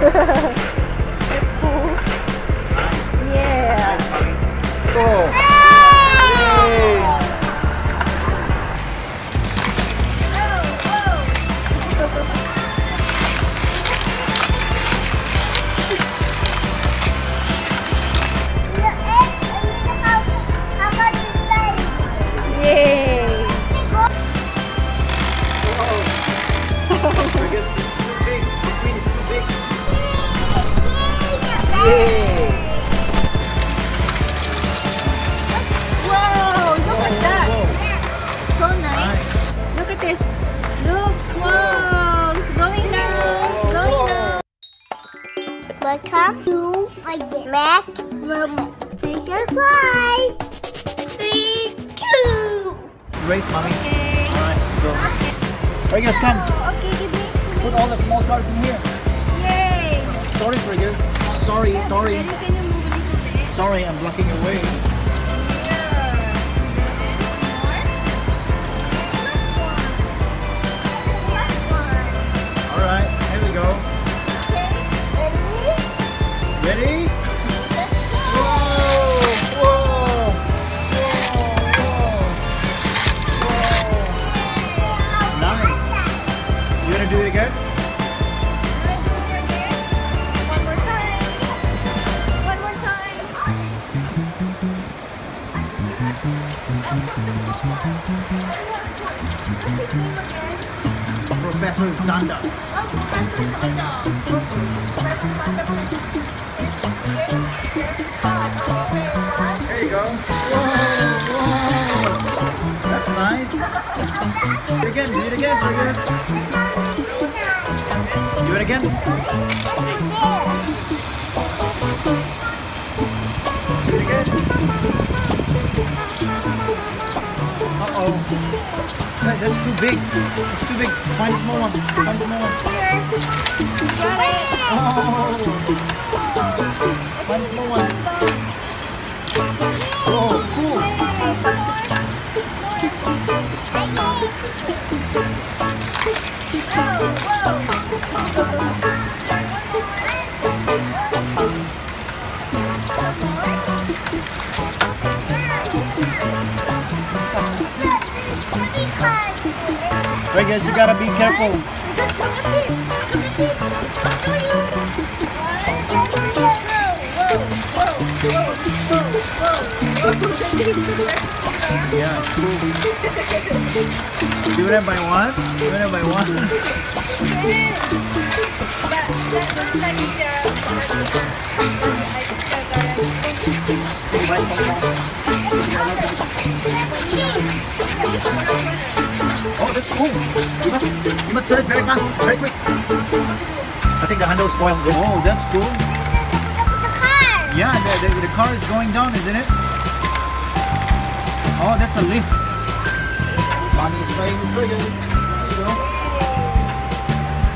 It's cool. Nice. Yeah. Nice. Cool. Yay! Oh. Yay! Whoa. Fergus, this is too big. The queen is too big. Yay! Wow! Look at that! Whoa. So nice! Look at this! Look! Wow! It's going down! It's going down! Welcome to my Mac Mama Special Fly! 3, 2! Race, mommy! Okay. Alright, go! Okay. Fergus, come! Okay, give me! Put all the small cars in here! Yay! Sorry, Fergus! Sorry, sorry. Can you move a little bit? Sorry, I'm blocking your way. Yeah. Alright, here we go. Okay, ready? Ready? Professor Sanda. Oh, Professor Sanda. Professor Sanda. There you go. Whoa. That's nice. Do it again. Do it again. Do it again. Do it again. Uh-oh. That's too big. It's too big. Find a small one. Find a small one. Oh. Find a small one. Oh, cool. Right, guys, you gotta be careful. Just look at this. Look at this. I'll show you. Whoa. Yeah, cool. Do it by one. Do it by one. Oh, that's cool. You must turn it very fast, very quick. I think the handle is spoiled. Oh, that's cool. The car. Yeah, the car is going down, isn't it? Oh, that's a lift. Mommy is playing with Fergus.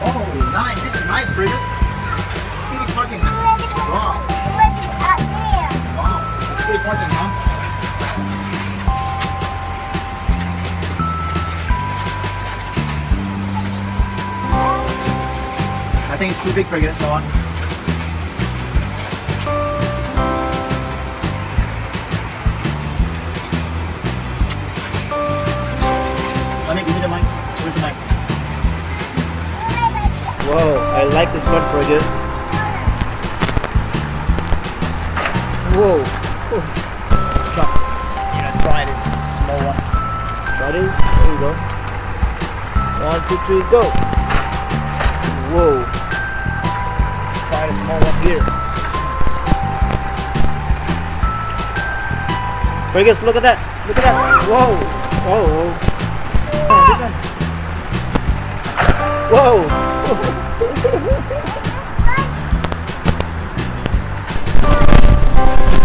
Oh, nice. This is nice, Fergus. City parking. Wow. Wow, this is city parking, huh? I think it's too big for you, so on. Let me give you the mic. Where's the mic? Whoa, I like this one for you. Whoa. You know, try this small one. Try this. There you go. 1, 2, 3, go. Whoa. Try a small one here. Fergus, look at that! Look at that! Whoa! Whoa! Whoa! Whoa.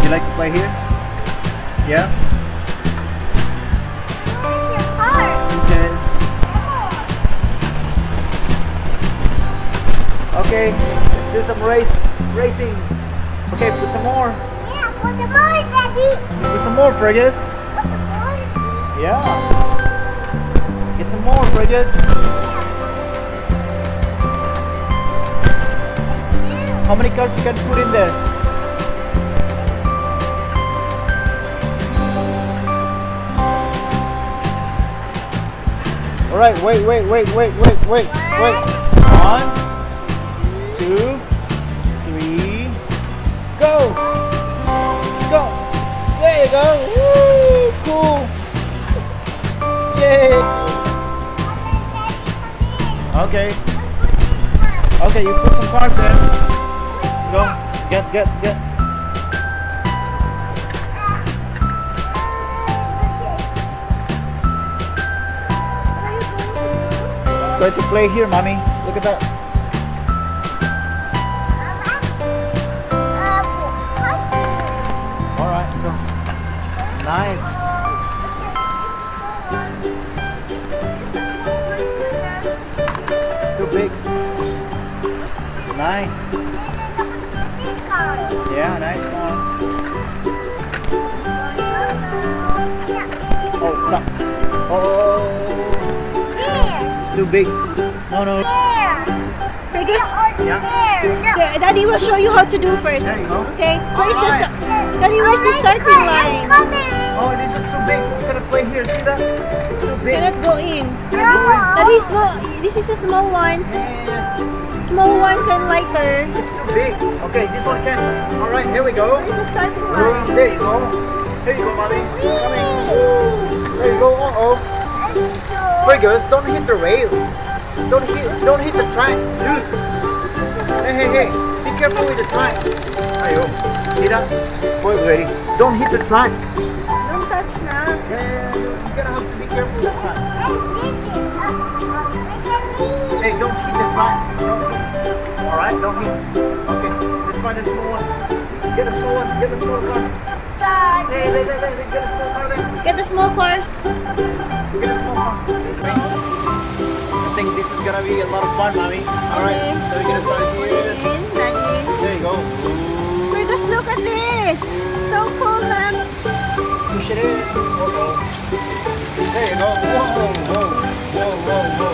You like to play here? Yeah? Where's your car? Okay. Okay. Do some racing. Okay, put some more. Yeah, put some more, Daddy. Put some more, Fergus. Yeah. Get some more, Fergus. Yeah. How many cars you can put in there? All right, wait. 1, 2, 3, go! Go! There you go! Woo! Cool! Yay! Okay. Okay, you put some cars in. Let's go. Get. Let's go to play here, mommy. Look at that. All right, go. Nice. It's too big. Nice. Yeah, nice one. Oh, stop. Oh. Too big. No. Fergus? Yeah. Daddy will show you how to do first. There you go. Okay. Daddy, where's the starting line? Oh, this is too big. We're gonna play here. See that? It's too big. Cannot go in. No. Daddy, small. This is the small ones. Yeah. Small ones and lighter. It's too big. Okay, this one can. All right, here we go. This is the starting line. There you go. Here you go, Molly. It's coming. There you go. Fergus, don't hit the rail. Don't hit the track. Dude. Hey. Be careful with the track. Ayo. See that? Spoiled already. Don't hit the track. Don't touch now. Yeah. You're gonna have to be careful with the track. Hey, don't hit the track. Alright, don't hit. Okay, let's find a small one. Get a small car. Hey, get a small car there. Get the small cars. We're gonna small car. I think this is gonna be a lot of fun, mommy. Alright, so we're gonna start here. There you go. Fergus, look at this! So cool, man! Push it in. There you go. Whoa. There you go. There you go.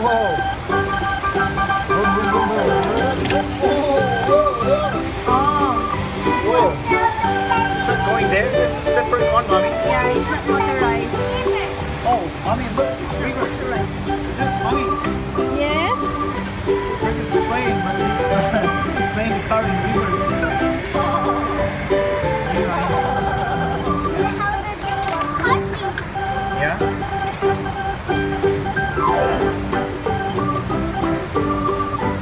Whoa. It's not going there. There's a separate one, mommy. Yeah, it's not motorized. Oh, mommy, look, it's bigger. Look, mommy. Yes. Fergus is playing, but he's playing the car in reverse. Yeah.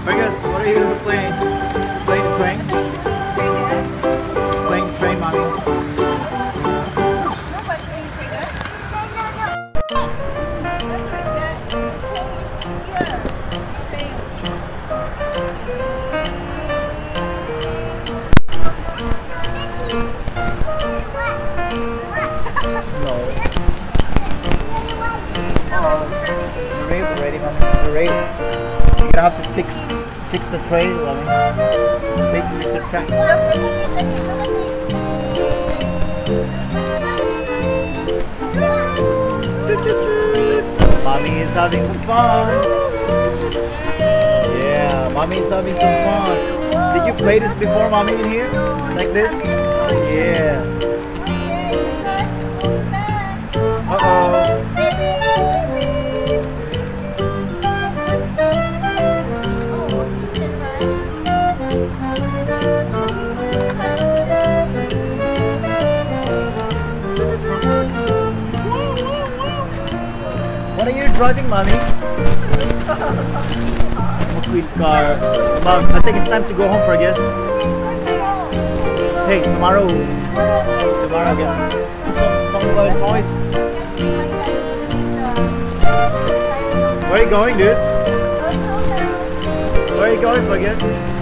Fergus, what are you playing? Playing the train. You're gonna have to fix the trail, fix the track. Mommy is having some fun. Yeah, mommy is having some fun. Did you play this before, mommy, in here? Like this? Yeah. Uh-oh. What are you driving, mommy? A queen car. Mom, I think it's time to go home, Fergus. Hey, tomorrow. Tomorrow again. Some loud noise. Where are you going, dude? Where are you going, Fergus?